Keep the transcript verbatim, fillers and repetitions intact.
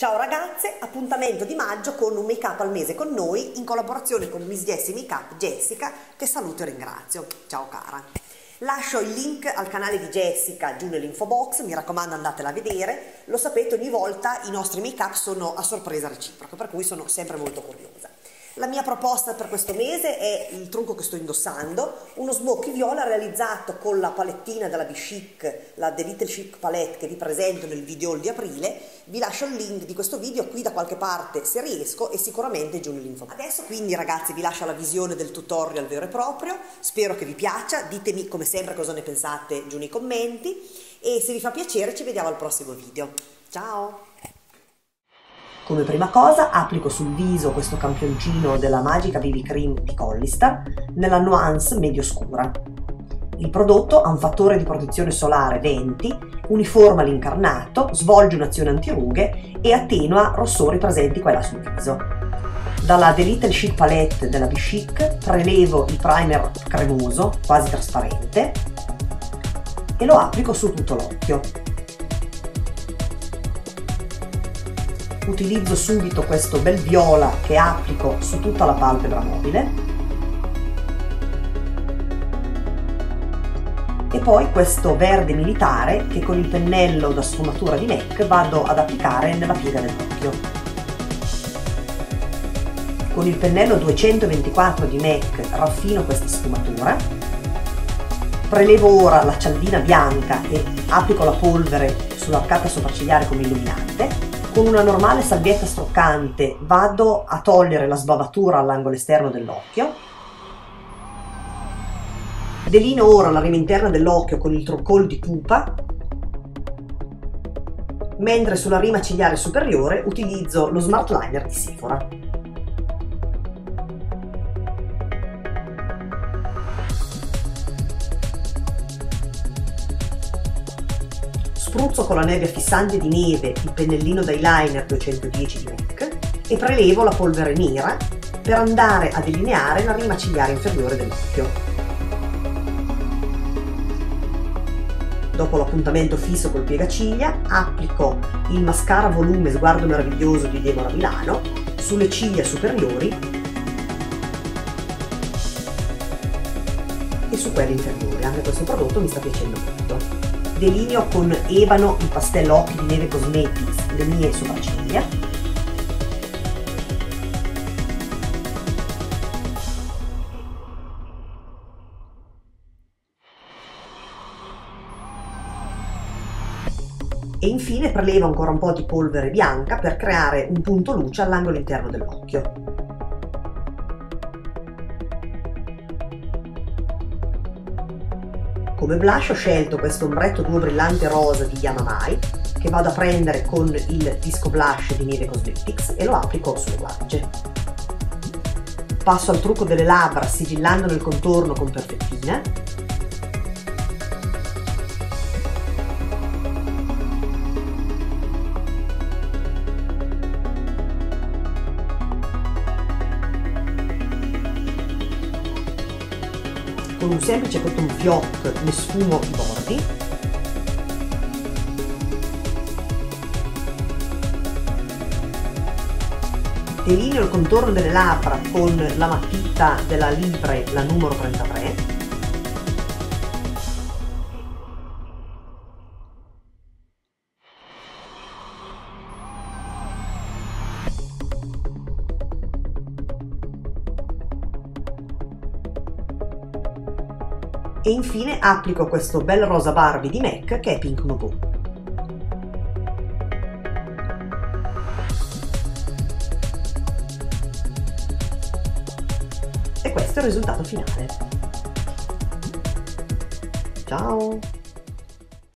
Ciao ragazze, appuntamento di maggio con un make up al mese con noi in collaborazione con MissJessyMakeUp Jessica, che saluto e ringrazio. Ciao cara. Lascio il link al canale di Jessica giù nell'info box, mi raccomando andatela a vedere. Lo sapete, ogni volta i nostri make up sono a sorpresa reciproca, per cui sono sempre molto curiosa. La mia proposta per questo mese è il trucco che sto indossando, uno smoky viola realizzato con la palettina della BeChic, la The Little Chic Palette, che vi presento nel video di aprile. Vi lascio il link di questo video qui da qualche parte se riesco, e sicuramente giù nell'info. Adesso quindi ragazzi vi lascio la visione del tutorial vero e proprio, spero che vi piaccia, ditemi come sempre cosa ne pensate giù nei commenti, e se vi fa piacere ci vediamo al prossimo video. Ciao! Come prima cosa applico sul viso questo campioncino della Magica B B Cream di Collistar nella nuance medio scura. Il prodotto ha un fattore di protezione solare venti, uniforma l'incarnato, svolge un'azione antirughe e attenua rossori presenti qua e là sul viso. Dalla The Little Chic Palette della BeChic prelevo il primer cremoso, quasi trasparente, e lo applico su tutto l'occhio. Utilizzo subito questo bel viola che applico su tutta la palpebra mobile, e poi questo verde militare che con il pennello da sfumatura di M A C vado ad applicare nella piega dell'occhio. Con il pennello duecentoventiquattro di M A C raffino questa sfumatura, prelevo ora l'accialdina bianca e applico la polvere sull'arcata sopraccigliare come illuminante. Con una normale salvietta struccante vado a togliere la sbavatura all'angolo esterno dell'occhio. Delineo ora la rima interna dell'occhio con il truccol di Pupa, mentre sulla rima cigliare superiore utilizzo lo smart liner di Sephora. Spruzzo con la nebbia fissante di Neve il pennellino d'eyeliner duecentodieci di M A C e prelevo la polvere nera per andare a delineare la rima cigliare inferiore dell'occhio. Dopo l'appuntamento fisso col piegaciglia applico il mascara volume Sguardo Meraviglioso di Deborah Milano sulle ciglia superiori e su quelle inferiori. Anche questo prodotto mi sta piacendo molto. Delineo con Ebano il pastello occhi di Neve Cosmetics le mie sopracciglia e infine prelevo ancora un po' di polvere bianca per creare un punto luce all'angolo interno dell'occhio. Come blush ho scelto questo ombretto duro brillante rosa di Yamamai che vado a prendere con il disco blush di Neve Cosmetics e lo applico sulle guance. Passo al trucco delle labbra sigillandone il contorno con perfettina con un semplice cotton fioc, ne sfumo i bordi . Delineo il contorno delle labbra con la matita della Libre, la numero trentatré e infine applico questo bel rosa Barbie di M A C che è Pink Mobo. E questo è il risultato finale. Ciao!